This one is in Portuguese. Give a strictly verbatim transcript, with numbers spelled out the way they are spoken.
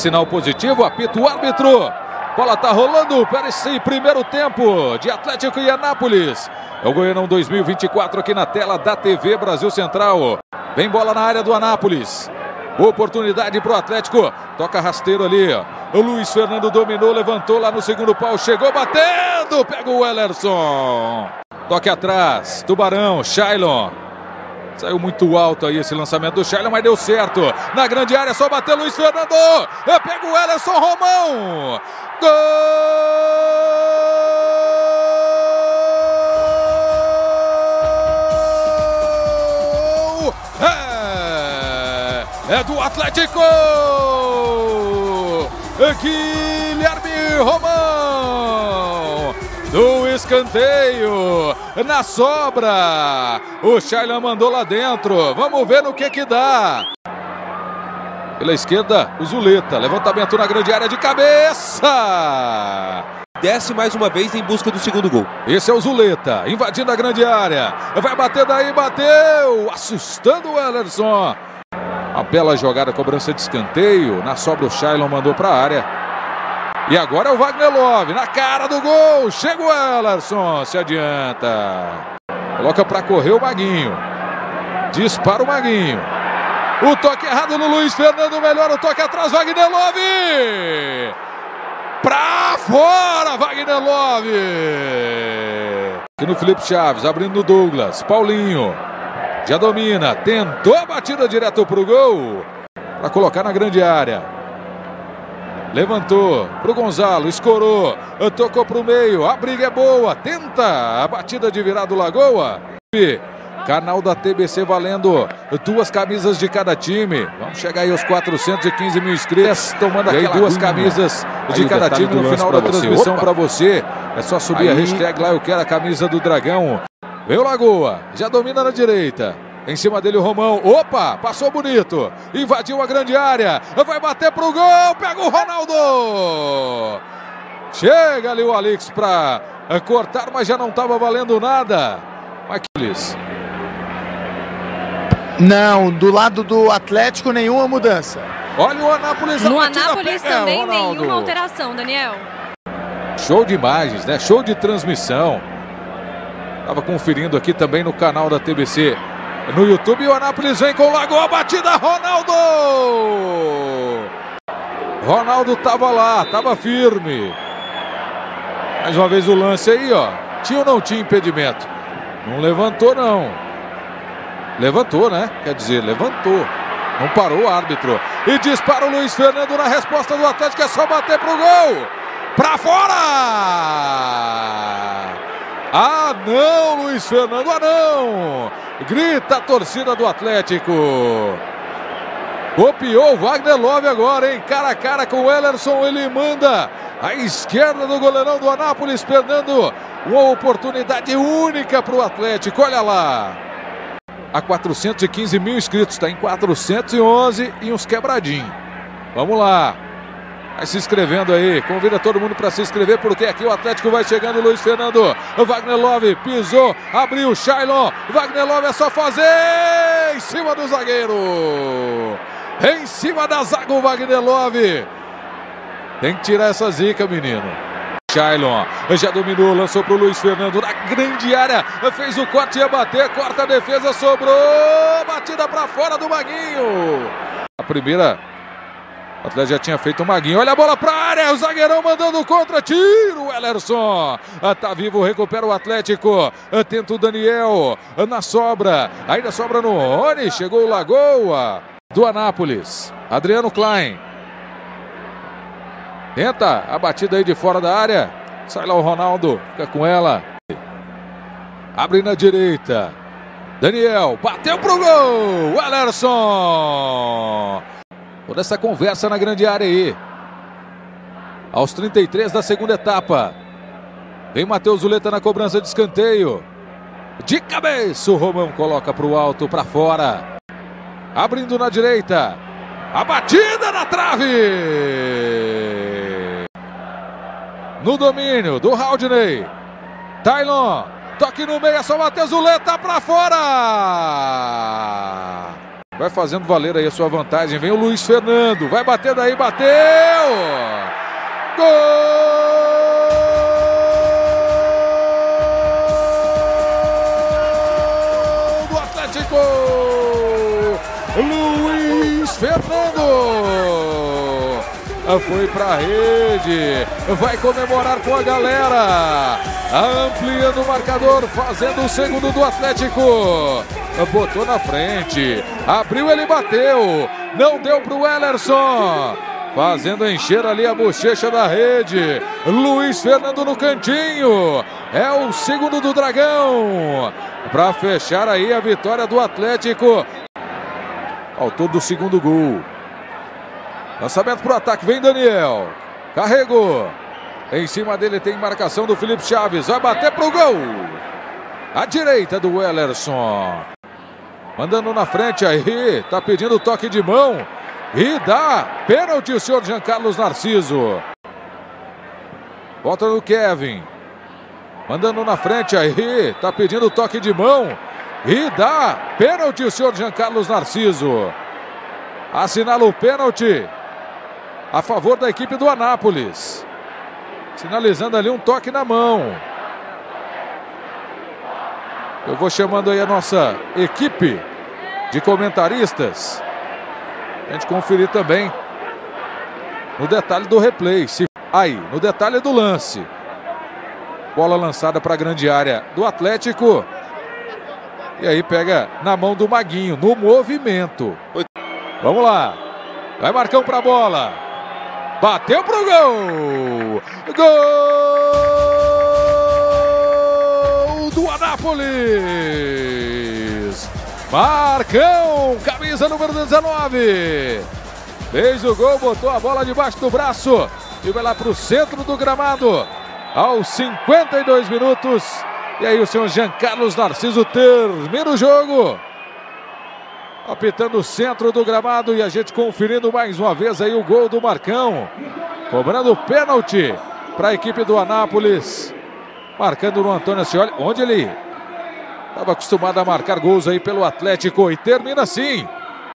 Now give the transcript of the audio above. Sinal positivo, apita o árbitro. Bola tá rolando para esse primeiro tempo de Atlético e Anápolis. É o Goiano dois mil e vinte e quatro aqui na tela da T V Brasil Central. Vem bola na área do Anápolis. Oportunidade para o Atlético. Toca rasteiro ali. O Luiz Fernando dominou, levantou lá no segundo pau. Chegou batendo. Pega o Wellerson. Toque atrás. Tubarão, Shailon. Saiu muito alto aí esse lançamento do Chael, mas deu certo. Na grande área, só bateu Luiz Fernando. Pega o Elerson, Romão. Gol! É, é do Atlético! Guilherme Romão! Do escanteio, na sobra, o Shailon mandou lá dentro, vamos ver no que que dá. Pela esquerda, o Zuleta, levantamento na grande área de cabeça. Desce mais uma vez em busca do segundo gol. Esse é o Zuleta, invadindo a grande área, vai bater daí, bateu, assustando o Wellerson. Uma bela jogada, cobrança de escanteio, na sobra o Shailon mandou para a área. E agora é o Wagner Love, na cara do gol, chega o Elerson, se adianta. Coloca para correr o Maguinho, dispara o Maguinho. O toque errado no Luiz Fernando, melhor o toque atrás, Wagner Love. Pra fora, Wagner Love. Aqui no Felipe Chaves, abrindo no Douglas, Paulinho. Já domina, tentou a batida direto pro gol, para colocar na grande área. Levantou pro Gonzalo, escorou, tocou pro meio, a briga é boa, tenta a batida de virada do Lagoa. Canal da T B C valendo duas camisas de cada time. Vamos chegar aí aos quatrocentos e quinze mil inscritos, tomando aqui duas camisas de cada time no final da transmissão para você. É só subir a hashtag lá, eu quero a camisa do Dragão. Vem o Lagoa, já domina na direita. Em cima dele o Romão, opa, passou bonito, invadiu a grande área, vai bater pro gol, pega o Ronaldo! Chega ali o Alex pra cortar, mas já não tava valendo nada. Maquiles. Não, do lado do Atlético nenhuma mudança. Olha o Anápolis. No Anápolis também nenhuma alteração, Daniel. Show de imagens, né? Show de transmissão. Tava conferindo aqui também no canal da T B C. No YouTube, o Anápolis vem com o Lagoa, batida, Ronaldo! Ronaldo tava lá, tava firme. Mais uma vez o lance aí, ó. Tinha ou não tinha impedimento? Não levantou, não. Levantou, né? Quer dizer, levantou. Não parou o árbitro. E dispara o Luiz Fernando na resposta do Atlético, é só bater pro gol! Pra fora! Ah, não, Luiz Fernando, ah, não! Grita a torcida do Atlético. Copiou o Wagner Love agora, hein? Cara a cara com o Elerson, ele manda a esquerda do goleirão do Anápolis, perdendo uma oportunidade única para o Atlético. Olha lá. A quatrocentos e quinze mil inscritos, está em quatrocentos e onze e uns quebradinhos. Vamos lá. Vai se inscrevendo aí, convida todo mundo para se inscrever, porque aqui o Atlético vai chegando. Luiz Fernando, Wagner Love pisou, abriu, Shailon, Wagner Love é só fazer, em cima do zagueiro, em cima da zaga o Wagner Love, tem que tirar essa zica, menino. Shailon, já dominou, lançou pro Luiz Fernando, na grande área, fez o corte, ia bater, corta a defesa, sobrou, batida para fora do Maguinho, a primeira... O Atlético já tinha feito o Maguinho, olha a bola para a área, o zagueirão mandando contra, tira o Elerson, tá vivo, recupera o Atlético, tenta o Daniel, na sobra, ainda sobra no Rony, chegou o Lagoa do Anápolis, Adriano Klein, tenta a batida aí de fora da área, sai lá o Ronaldo, fica com ela, abre na direita, Daniel, bateu pro gol, o Elerson. Toda essa conversa na grande área aí. Aos trinta e três da segunda etapa. Vem Matheus Zuleta na cobrança de escanteio. De cabeça o Romão coloca para o alto, para fora. Abrindo na direita. A batida na trave. No domínio do Raudney. Tailon. Toque no meio, é só Matheus Zuleta para fora. Vai fazendo valer aí a sua vantagem. Vem o Luiz Fernando. Vai bater daí. Bateu! Gol do Atlético! Luiz Fernando! Foi para a rede. Vai comemorar com a galera. Ampliando o marcador. Fazendo o segundo do Atlético. Botou na frente, abriu, ele bateu, não deu para o Wellerson, fazendo encher ali a bochecha da rede. Luiz Fernando no cantinho, é o segundo do Dragão, para fechar aí a vitória do Atlético. Autor do segundo gol. Lançamento para o ataque, vem Daniel, carregou, em cima dele tem marcação do Felipe Chaves, vai bater para o gol. À direita do Wellerson. Mandando na frente aí, tá pedindo toque de mão e dá pênalti o senhor Jean Carlos Narciso. Volta no Kevin. Mandando na frente aí, tá pedindo toque de mão e dá pênalti o senhor Jean Carlos Narciso. Assinala o pênalti a favor da equipe do Anápolis. Sinalizando ali um toque na mão. Eu vou chamando aí a nossa equipe de comentaristas. A gente conferir também no detalhe do replay. Se... Aí, no detalhe do lance. Bola lançada para a grande área do Atlético. E aí pega na mão do Maguinho, no movimento. Vamos lá. Vai Marcão para a bola. Bateu pro gol. Gol! Do Anápolis, Marcão, camisa número dezenove, fez o gol, botou a bola debaixo do braço e vai lá para o centro do gramado aos cinquenta e dois minutos. E aí o senhor Jean Carlos Narciso termina o jogo, apitando o centro do gramado, e a gente conferindo mais uma vez aí o gol do Marcão, cobrando o pênalti para a equipe do Anápolis. Marcando no Antônio Accioly, onde ele estava acostumado a marcar gols aí pelo Atlético. E termina assim.